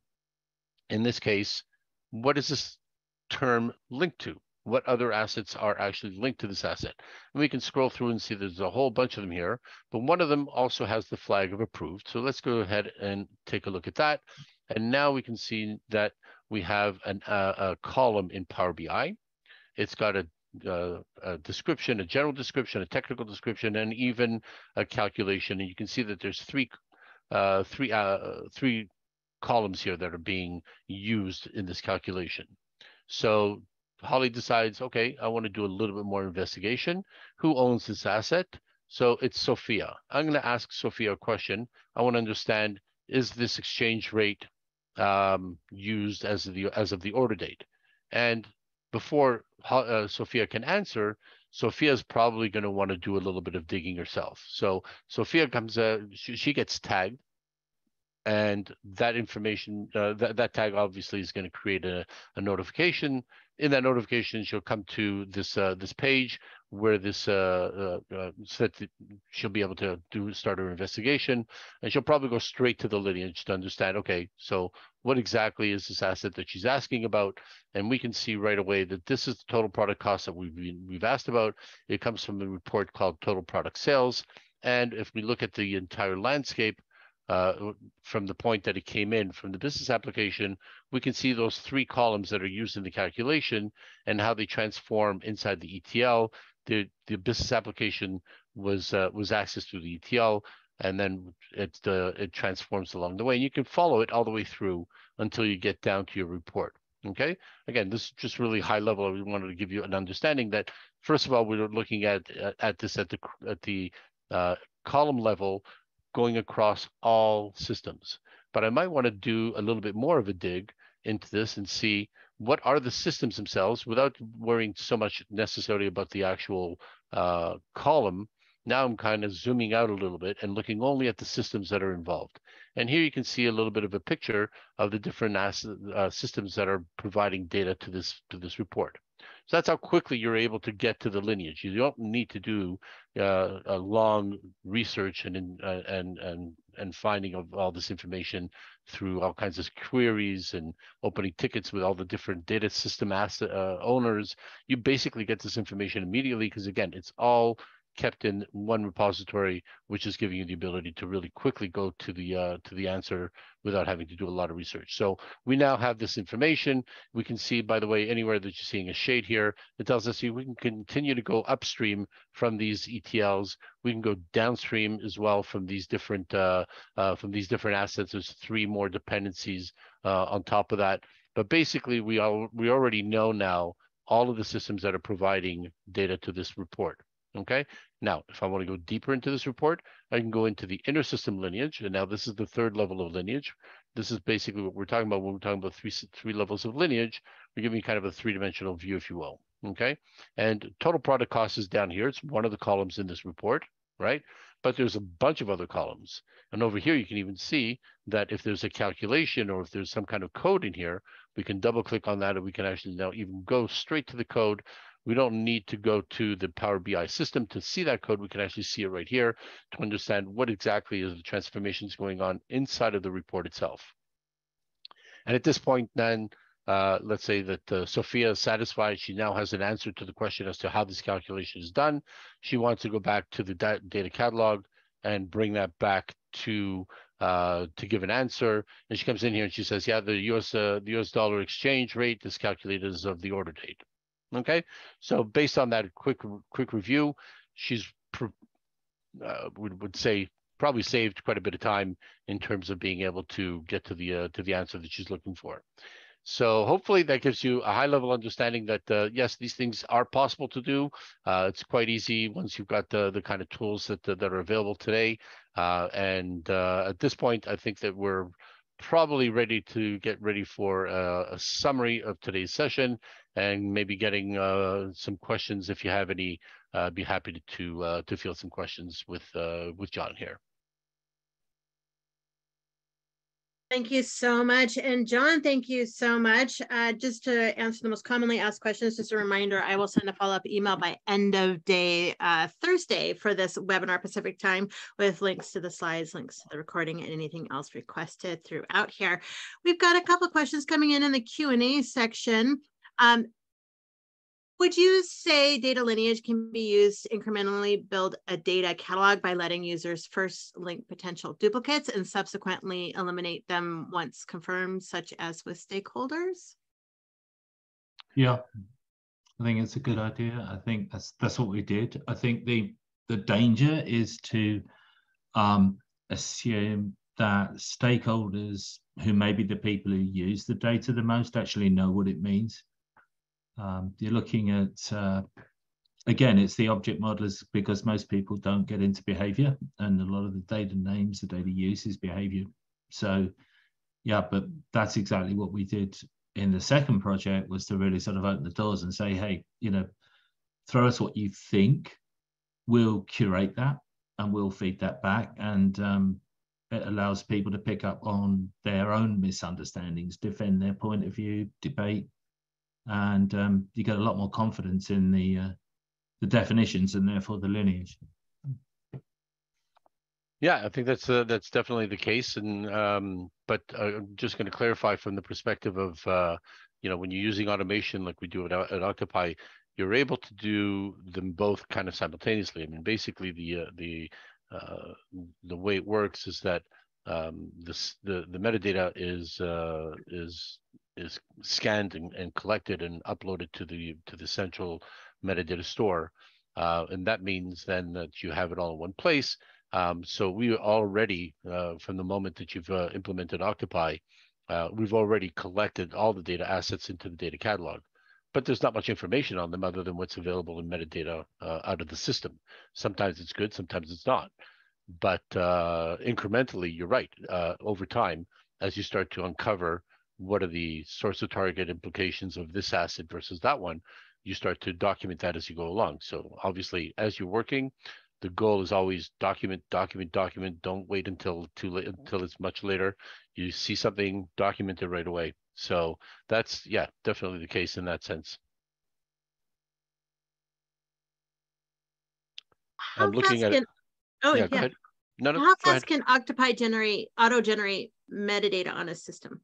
in this case, what is this term linked to? What other assets are actually linked to this asset? And we can scroll through and see there's a whole bunch of them here, but one of them also has the flag of approved. So let's go ahead and take a look at that. And now we can see that we have an, uh, a column in Power B I. It's got a Uh, a description, a general description, a technical description, and even a calculation. And you can see that there's three, uh, three, uh, three columns here that are being used in this calculation. So Holly decides, okay, I want to do a little bit more investigation. Who owns this asset? So it's Sophia. I'm going to ask Sophia a question. I want to understand, is this exchange rate um, used as of the as of the order date? And before uh, Sophia can answer, Sophia's probably going to want to do a little bit of digging herself. So Sophia comes, uh, she, she gets tagged, and that information, uh, th that tag obviously is going to create a, a notification. In that notification, she'll come to this uh, this page where this uh, uh, uh, so that she'll be able to do start her investigation, and she'll probably go straight to the lineage to understand, okay, so what exactly is this asset that she's asking about? And we can see right away that this is the total product cost that we've been, we've asked about. It comes from a report called Total Product Sales, and if we look at the entire landscape, Uh, from the point that it came in from the business application, we can see those three columns that are used in the calculation and how they transform inside the E T L. The, the business application was uh, was accessed through the E T L, and then it, uh, it transforms along the way. And you can follow it all the way through until you get down to your report. Okay, again, this is just really high level. I wanted to give you an understanding that, first of all, we were looking at, at this at the, at the uh, column level, going across all systems. But I might want to do a little bit more of a dig into this and see what are the systems themselves without worrying so much necessarily about the actual uh, column. Now I'm kind of zooming out a little bit and looking only at the systems that are involved. And here you can see a little bit of a picture of the different uh, systems that are providing data to this, to this report. So that's how quickly you're able to get to the lineage. You don't need to do uh, a long research and, uh, and, and, and finding of all this information through all kinds of queries and opening tickets with all the different data system asset, uh, owners. You basically get this information immediately because, again, it's all kept in one repository, which is giving you the ability to really quickly go to the uh, to the answer without having to do a lot of research. So we now have this information. We can see, by the way, anywhere that you're seeing a shade here, it tells us we can continue to go upstream from these E T Ls. We can go downstream as well from these different uh, uh, from these different assets. There's three more dependencies uh, on top of that. But basically, we all we already know now all of the systems that are providing data to this report. Okay, now if I want to go deeper into this report, I can go into the inter-system lineage, and now this is the third level of lineage. This is basically what we're talking about when we're talking about three, three levels of lineage. We're giving you kind of a three-dimensional view, if you will. okay? And total product cost is down here. It's one of the columns in this report, right? But there's a bunch of other columns. And over here, you can even see that if there's a calculation or if there's some kind of code in here, we can double click on that and we can actually now even go straight to the code. We don't need to go to the Power B I system to see that code. We can actually see it right here to understand what exactly is the transformations going on inside of the report itself. And at this point then, uh, let's say that uh, Sophia is satisfied. She now has an answer to the question as to how this calculation is done. She wants to go back to the da- data catalog and bring that back to Uh, to give an answer, and she comes in here and she says, yeah, the U S uh, the U S dollar exchange rate is calculated as of the order date. Okay, so based on that quick quick review, she's uh, would would say probably saved quite a bit of time in terms of being able to get to the uh, to the answer that she's looking for. So hopefully that gives you a high level understanding that uh, yes, these things are possible to do. Uh, it's quite easy once you've got the, the kind of tools that, that are available today. Uh, and uh, at this point, I think that we're probably ready to get ready for uh, a summary of today's session and maybe getting uh, some questions. If you have any, uh, I'd be happy to to, uh, to field some questions with uh, with John here. Thank you so much. And John, thank you so much. Uh, just to answer the most commonly asked questions, just a reminder, I will send a follow-up email by end of day uh, Thursday for this webinar Pacific time with links to the slides, links to the recording, and anything else requested throughout here. We've got a couple of questions coming in in the Q and A section. Um, Would you say data lineage can be used to incrementally build a data catalog by letting users first link potential duplicates and subsequently eliminate them once confirmed, such as with stakeholders? Yeah, I think it's a good idea. I think that's that's what we did. I think the the danger is to um, assume that stakeholders, who may be the people who use the data the most, actually know what it means. Um, you're looking at, uh, again, it's the object modelers, because most people don't get into behavior, and a lot of the data names, the data use is behavior. So, yeah, but that's exactly what we did in the second project, was to really sort of open the doors and say, hey, you know, throw us what you think, we'll curate that and we'll feed that back. And um, it allows people to pick up on their own misunderstandings, defend their point of view, debate. And um, you get a lot more confidence in the uh, the definitions and therefore the lineage. Yeah, I think that's uh, that's definitely the case. And um, but I'm just going to clarify from the perspective of uh, you know, when you're using automation like we do at, at Octopai, you're able to do them both kind of simultaneously. I mean, basically the uh, the uh, the way it works is that um, this the the metadata is uh, is is scanned and, and collected and uploaded to the to the central metadata store, uh, and that means then that you have it all in one place. Um, so we already, uh, from the moment that you've uh, implemented Octopai, uh, we've already collected all the data assets into the data catalog, but there's not much information on them other than what's available in metadata uh, out of the system. Sometimes it's good, sometimes it's not. But uh, incrementally, you're right. Uh, over time, as you start to uncover what are the source of target implications of this asset versus that one, you start to document that as you go along. So obviously, as you're working, the goal is always document, document, document. Don't wait until too late, until it's much later. You see something, document it right away. So that's, yeah, definitely the case in that sense. How I'm looking at can... it. Oh, yeah. yeah. Go ahead. No, no, How go fast ahead. can Octopai generate, auto-generate metadata on a system?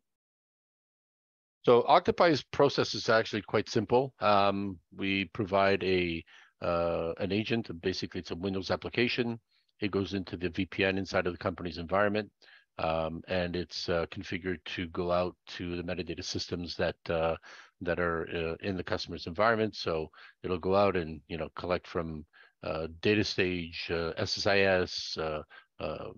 So Octopai's process is actually quite simple. Um, we provide a uh, an agent, and basically it's a Windows application. It goes into the V P N inside of the company's environment, um, and it's uh, configured to go out to the metadata systems that uh, that are uh, in the customer's environment. So it'll go out and, you know, collect from uh, Data Stage, uh, S S I S. Uh, uh,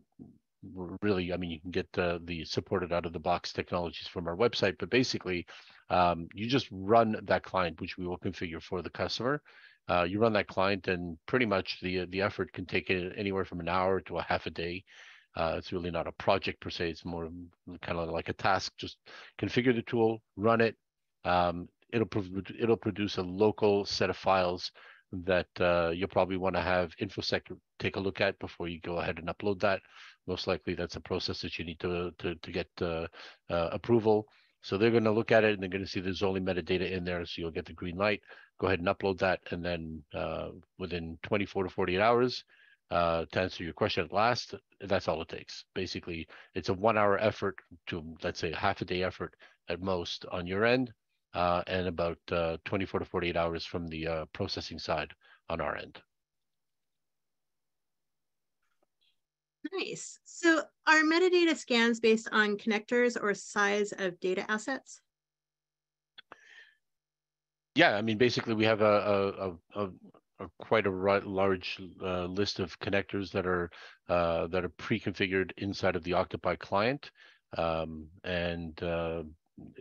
Really, I mean, you can get the, the supported out-of-the-box technologies from our website, but basically, um, you just run that client, which we will configure for the customer. Uh, you run that client, and pretty much the the effort can take it anywhere from an hour to a half a day. Uh, it's really not a project per se; it's more kind of like a task. Just configure the tool, run it. Um, it'll, pro it'll produce a local set of files that uh, you'll probably want to have InfoSec take a look at before you go ahead and upload that. Most likely that's a process that you need to, to, to get uh, uh, approval. So they're going to look at it and they're going to see there's only metadata in there. So you'll get the green light, go ahead and upload that. And then uh, within twenty-four to forty-eight hours, uh, to answer your question at last, that's all it takes. Basically, it's a one hour effort to, let's say, a half a day effort at most on your end, uh, and about uh, twenty-four to forty-eight hours from the uh, processing side on our end. Nice. So are metadata scans based on connectors or size of data assets? Yeah, I mean, basically we have a, a, a, a quite a large uh, list of connectors that are uh, that are pre-configured inside of the Octopai client. Um, and uh,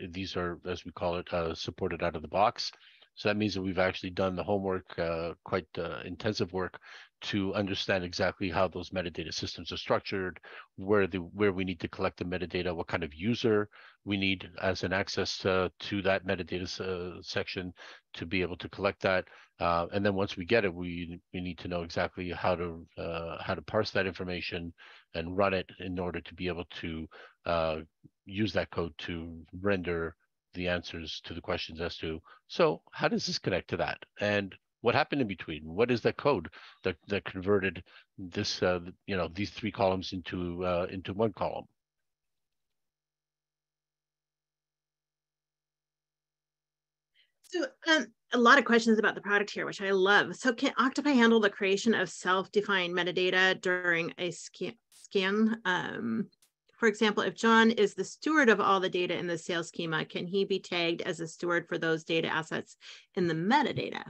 these are, as we call it, uh, supported out of the box. So that means that we've actually done the homework, uh, quite uh, intensive work, to understand exactly how those metadata systems are structured, where the where we need to collect the metadata, what kind of user we need as an access uh, to that metadata uh, section to be able to collect that, uh, and then once we get it, we we need to know exactly how to uh, how to parse that information and run it in order to be able to uh, use that code to render the answers to the questions as to, so how does this connect to that? And what happened in between? What is that code that, that converted this, uh, you know, these three columns into, uh, into one column? So um, a lot of questions about the product here, which I love. So can Octopai handle the creation of self-defined metadata during a scan? scan? Um, For example, if John is the steward of all the data in the sales schema, can he be tagged as a steward for those data assets in the metadata?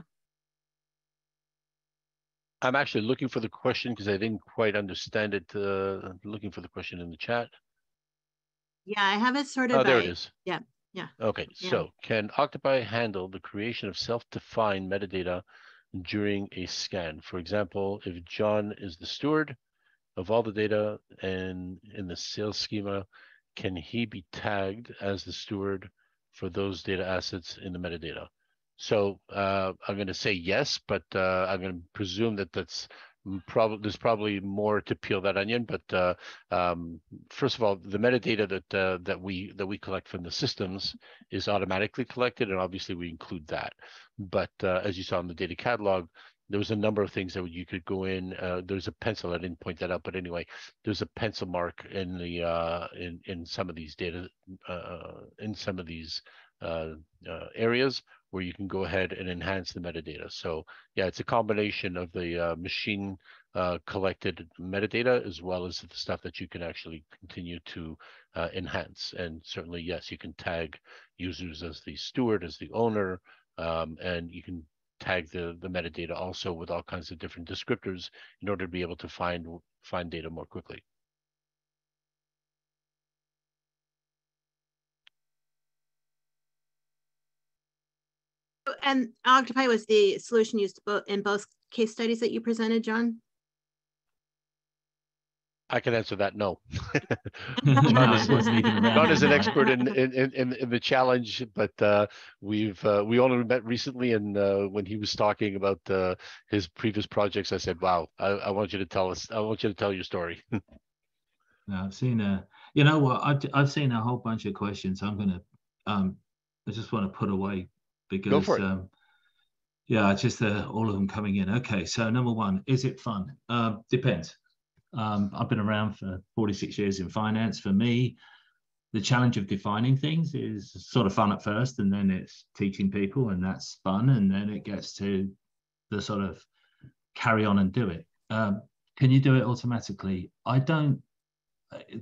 I'm actually looking for the question because I didn't quite understand it. Uh, I'm looking for the question in the chat. Yeah, I have it sorted. Oh, there by, it is. Yeah, yeah. Okay, yeah. So can Octopai handle the creation of self-defined metadata during a scan? For example, if John is the steward of all the data and in the sales schema, can he be tagged as the steward for those data assets in the metadata? So uh, I'm going to say yes, but uh, I'm going to presume that that's probably there's probably more to peel that onion. But uh, um, first of all, the metadata that uh, that we that we collect from the systems is automatically collected, and obviously we include that. But uh, as you saw in the data catalog, there was a number of things that you could go in. Uh, there's a pencil. I didn't point that out, but anyway, there's a pencil mark in the uh, in in some of these data uh, in some of these uh, uh, areas where you can go ahead and enhance the metadata. So yeah, it's a combination of the uh, machine uh, collected metadata as well as the stuff that you can actually continue to uh, enhance. And certainly, yes, you can tag users as the steward, as the owner, um, and you can tag the, the metadata also with all kinds of different descriptors in order to be able to find, find data more quickly. And Octopai was the solution used in both case studies that you presented, John? I can answer that. No, John is, John is an expert in in, in in the challenge, but uh, we've uh, we only met recently, and uh, when he was talking about uh, his previous projects, I said, "Wow, I, I want you to tell us. I want you to tell your story." No, I've seen a. You know what? I've I've seen a whole bunch of questions. I'm gonna. Um, I just want to put away because. Go for it. Um, yeah, just uh, all of them coming in. Okay, so number one, is it fun? Uh, depends. Um, I've been around for forty-six years in finance. For me, the challenge of defining things is sort of fun at first, and then it's teaching people, and that's fun. And then it gets to the sort of carry on and do it. Um, can you do it automatically? I don't,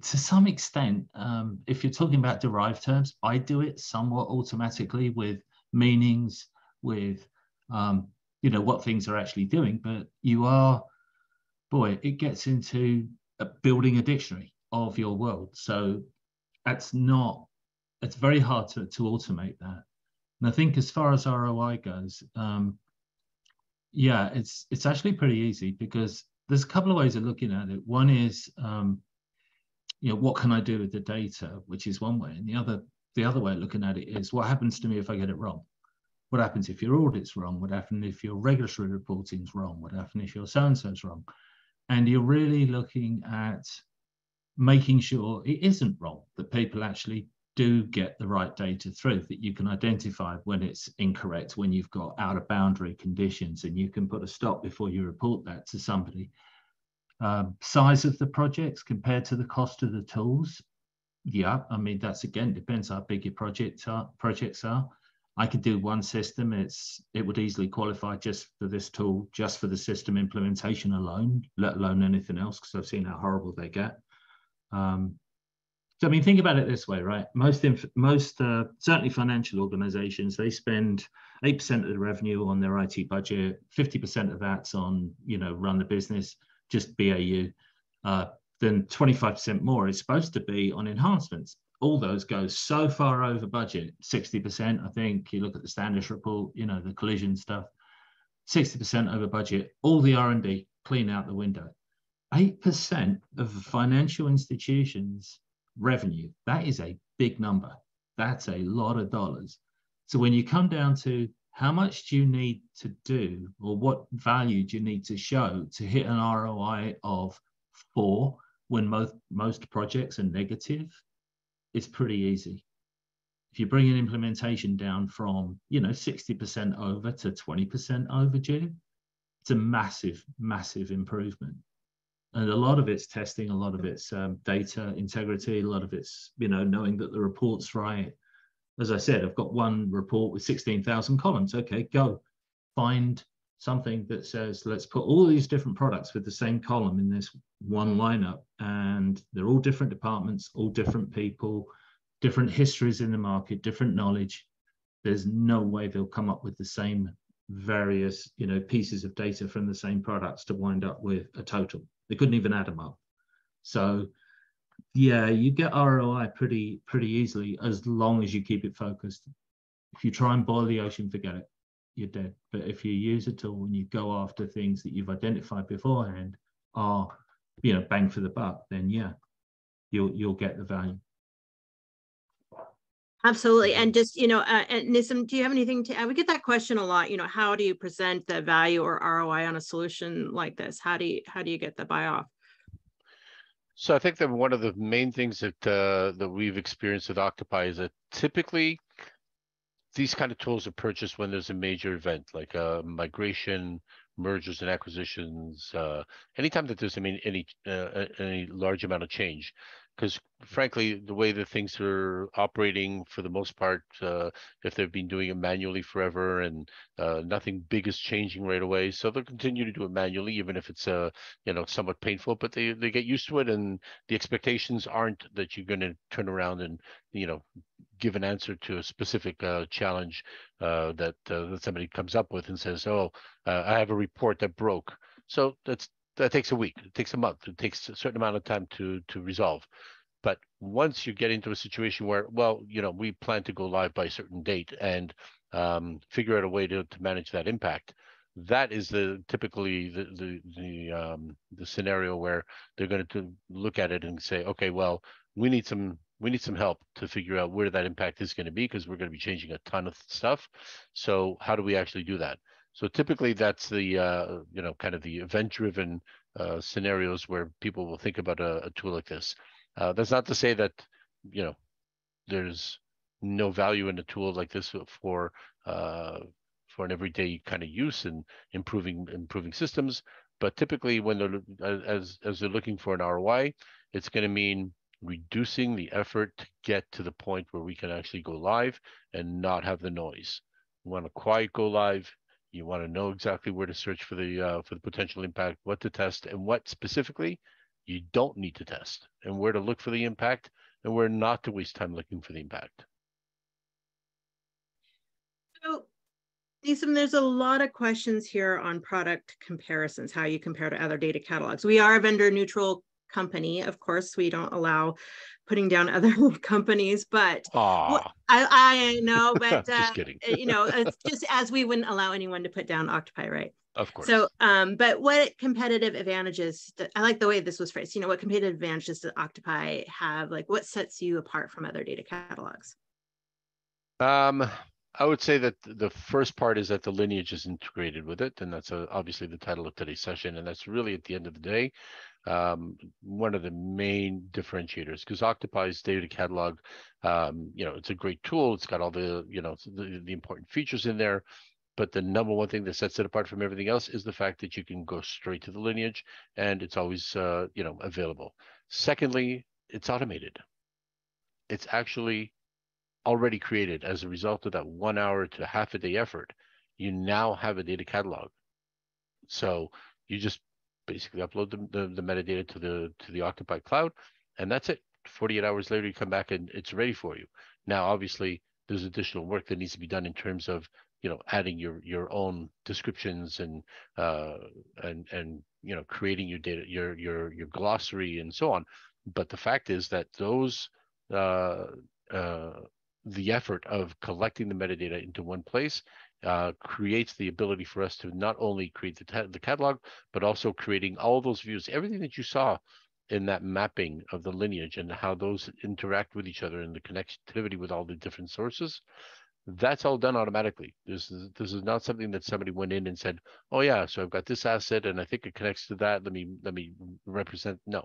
to some extent, um, if you're talking about derived terms, I do it somewhat automatically with meanings, with, um, you know, what things are actually doing, but you are, boy, it gets into a building a dictionary of your world. So that's not, it's very hard to, to automate that. And I think as far as R O I goes, um, yeah, it's it's actually pretty easy because there's a couple of ways of looking at it. One is, um, you know, what can I do with the data, which is one way. And the other, the other way of looking at it is what happens to me if I get it wrong? What happens if your audit's wrong? What happens if your regulatory reporting's wrong? What happens if your so-and-so's wrong? And you're really looking at making sure it isn't wrong, that people actually do get the right data through, that you can identify when it's incorrect, when you've got out of boundary conditions, and you can put a stop before you report that to somebody. Um, size of the projects compared to the cost of the tools. Yeah, I mean, that's again, depends how big your project are, projects are. I could do one system, it's it would easily qualify just for this tool, just for the system implementation alone, let alone anything else, because I've seen how horrible they get. Um, so I mean, think about it this way, right? Most, inf most uh, certainly financial organizations, they spend eight percent of the revenue on their I T budget, fifty percent of that's on, you know, run the business, just B A U, uh, then twenty-five percent more is supposed to be on enhancements. All those go so far over budget, sixty percent, I think, you look at the Standish report, you know, the collision stuff, sixty percent over budget, all the R and D, clean out the window. eight percent of financial institutions' revenue, that is a big number. That's a lot of dollars. So when you come down to how much do you need to do, or what value do you need to show to hit an R O I of four, when most, most projects are negative, it's pretty easy. If you bring an implementation down from, you know, sixty percent over to twenty percent overdue, it's a massive, massive improvement. And a lot of it's testing, a lot of it's um, data integrity, a lot of it's, you know, knowing that the report's right. As I said, I've got one report with sixteen thousand columns. Okay, go find something that says, let's put all these different products with the same column in this one lineup, and they're all different departments, all different people, different histories in the market, different knowledge. There's no way they'll come up with the same various, you know, pieces of data from the same products to wind up with a total. They couldn't even add them up. So yeah, you get R O I pretty pretty easily as long as you keep it focused. If you try and boil the ocean, forget it. You're dead. But if you use a tool and you go after things that you've identified beforehand are, you know, bang for the buck, then yeah, you'll you'll get the value. Absolutely. And just, you know, uh, and Nisim, do you have anything to add? We get that question a lot, you know, how do you present the value or R O I on a solution like this? How do you how do you get the buy-off? So I think that one of the main things that uh, that we've experienced with Octopai is that typically these kind of tools are purchased when there's a major event like a uh, migration, mergers and acquisitions, uh, anytime that there's I mean, any uh, any large amount of change. Because frankly, the way that things are operating for the most part, uh, if they've been doing it manually forever and uh, nothing big is changing right away, so they'll continue to do it manually, even if it's uh, you know, somewhat painful. But they they get used to it, and the expectations aren't that you're going to turn around and, you know, give an answer to a specific uh, challenge uh, that uh, that somebody comes up with and says, oh, uh, I have a report that broke. So that's that takes a week, it takes a month, it takes a certain amount of time to to resolve. But once you get into a situation where, well, you know, we plan to go live by a certain date and um, figure out a way to, to manage that impact, that is the typically the the the, um, the scenario where they're going to look at it and say, okay, well, we need some we need some help to figure out where that impact is going to be, because we're going to be changing a ton of stuff. So how do we actually do that? So typically that's the, uh, you know, kind of the event-driven uh, scenarios where people will think about a, a tool like this. Uh, that's not to say that, you know, there's no value in a tool like this for uh, for an everyday kind of use and improving improving systems. But typically when they're, as, as they're looking for an R O I, it's going to mean reducing the effort to get to the point where we can actually go live and not have the noise. We want a quiet go live. You want to know exactly where to search for the uh, for the potential impact, what to test, and what specifically you don't need to test, and where to look for the impact, and where not to waste time looking for the impact. So, Nisim, there's a lot of questions here on product comparisons, how you compare to other data catalogs. We are a vendor-neutral company, of course. We don't allow putting down other companies, but well, I, I know, but just uh, kidding. You know, it's just as we wouldn't allow anyone to put down Octopai, right? Of course. So, um, but what competitive advantages? I like the way this was phrased. You know, what competitive advantages does Octopai have? Like, what sets you apart from other data catalogs? Um, I would say that the first part is that the lineage is integrated with it, and that's a, obviously the title of today's session, and that's really, at the end of the day, um, one of the main differentiators, because Octopai's data catalog, um, you know, it's a great tool. It's got all the, you know, the, the important features in there, but the number one thing that sets it apart from everything else is the fact that you can go straight to the lineage, and it's always, uh, you know, available. Secondly, it's automated. It's actually already created. As a result of that one hour to half a day effort, you now have a data catalog. So you just basically upload the, the, the metadata to the to the Octopai cloud, and that's it. forty-eight hours later, you come back and it's ready for you. Now, obviously, there's additional work that needs to be done in terms of, you know, adding your your own descriptions and uh, and and you know, creating your data, your your your glossary and so on. But the fact is that those uh, uh, the effort of collecting the metadata into one place uh, creates the ability for us to not only create the, the catalog, but also creating all those views, everything that you saw in that mapping of the lineage and how those interact with each other and the connectivity with all the different sources. That's all done automatically. This is, this is not something that somebody went in and said, oh yeah, so I've got this asset and I think it connects to that. Let me, let me represent. No,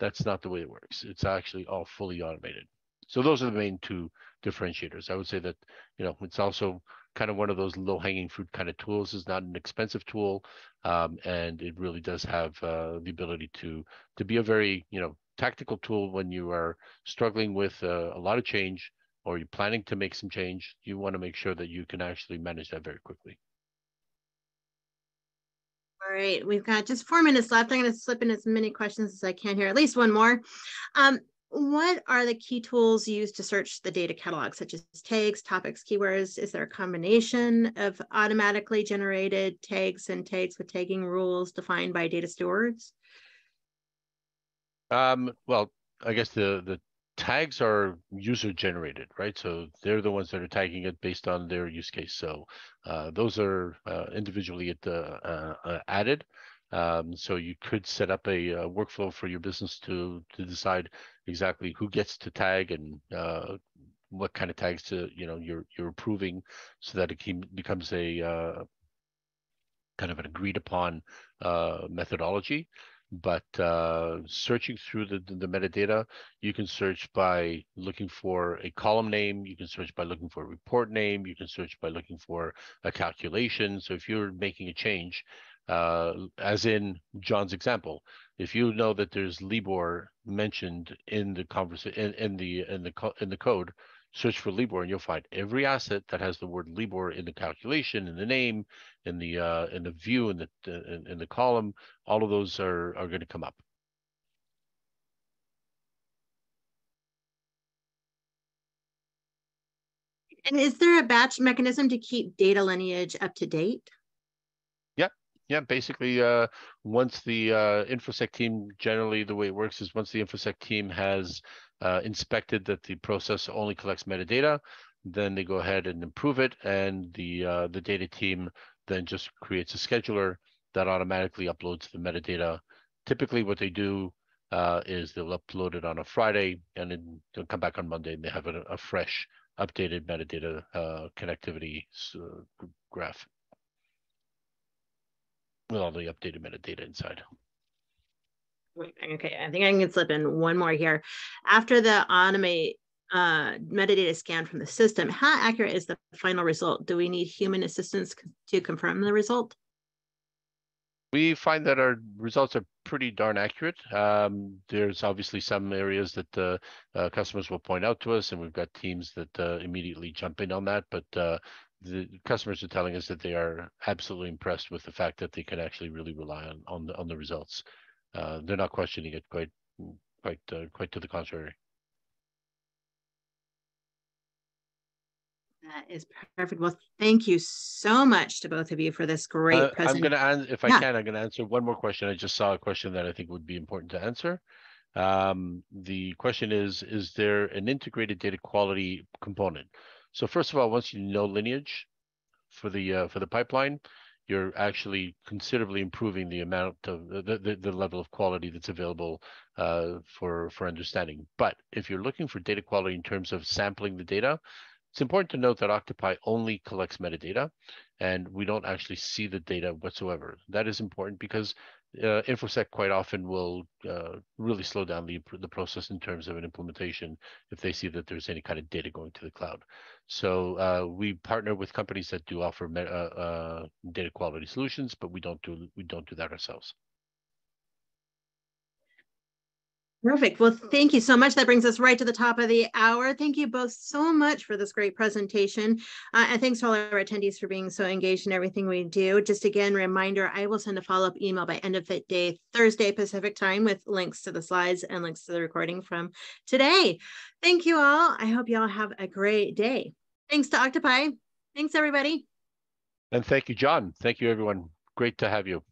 that's not the way it works. It's actually all fully automated. So those are the main two differentiators. I would say that, you know, it's also kind of one of those low-hanging fruit kind of tools. It's not an expensive tool, um, and it really does have uh, the ability to to be a very, you know, tactical tool when you are struggling with uh, a lot of change, or you're planning to make some change. You want to make sure that you can actually manage that very quickly. All right, we've got just four minutes left. I'm going to slip in as many questions as I can here, at least one more. Um, What are the key tools used to search the data catalog, such as tags, topics, keywords? Is there a combination of automatically generated tags and tags with tagging rules defined by data stewards? Um, well, I guess the, the tags are user generated, right? So they're the ones that are tagging it based on their use case. So uh, those are uh, individually at the, uh, uh, added. Um, so you could set up a, a workflow for your business to to decide exactly who gets to tag and uh, what kind of tags to, you know, you're you're approving, so that it can, becomes a uh, kind of an agreed upon uh, methodology. But uh, searching through the, the metadata, you can search by looking for a column name, you can search by looking for a report name, you can search by looking for a calculation. So if you're making a change, Uh, as in John's example, if you know that there's LIBOR mentioned in the conversation in, in the in the in the code, search for LIBOR and you'll find every asset that has the word LIBOR in the calculation, in the name, in the uh, in the view, in the in, in the column. All of those are are going to come up. And is there a batch mechanism to keep data lineage up to date? Yeah, basically, uh, once the uh, InfoSec team, generally the way it works is once the InfoSec team has uh, inspected that the process only collects metadata, then they go ahead and improve it, and the uh, the data team then just creates a scheduler that automatically uploads the metadata. Typically, what they do uh, is they'll upload it on a Friday, and then they'll come back on Monday and they have a, a fresh, updated metadata uh, connectivity uh, graph, with all the updated metadata inside. Okay, I think I can slip in one more here. After the automate uh, metadata scan from the system, how accurate is the final result? Do we need human assistance to confirm the result? We find that our results are pretty darn accurate. Um, there's obviously some areas that uh, uh, customers will point out to us, and we've got teams that uh, immediately jump in on that, but uh, the customers are telling us that they are absolutely impressed with the fact that they can actually really rely on on the, on the results. Uh, they're not questioning it, quite, quite, uh, quite to the contrary. That is perfect. Well, thank you so much to both of you for this great uh, presentation. I'm going to, if I yeah. can, I'm going to answer one more question. I just saw a question that I think would be important to answer. Um, the question is: is there an integrated data quality component? So first of all, once you know lineage for the uh, for the pipeline, you're actually considerably improving the amount of the the, the level of quality that's available uh, for for understanding. But if you're looking for data quality in terms of sampling the data, It's important to note that Octopai only collects metadata, and we don't actually see the data whatsoever. That is important because uh, InfoSec quite often will uh, really slow down the, the process in terms of an implementation if they see that there's any kind of data going to the cloud. So uh, we partner with companies that do offer uh, uh, data quality solutions, but we don't do, we don't do that ourselves. Perfect. Well, thank you so much. That brings us right to the top of the hour. Thank you both so much for this great presentation. Uh, and thanks to all our attendees for being so engaged in everything we do. Just again, reminder, I will send a follow-up email by end of the day, Thursday Pacific time, with links to the slides and links to the recording from today. Thank you all. I hope you all have a great day. Thanks to Octopai. Thanks, everybody. And thank you, John. Thank you, everyone. Great to have you.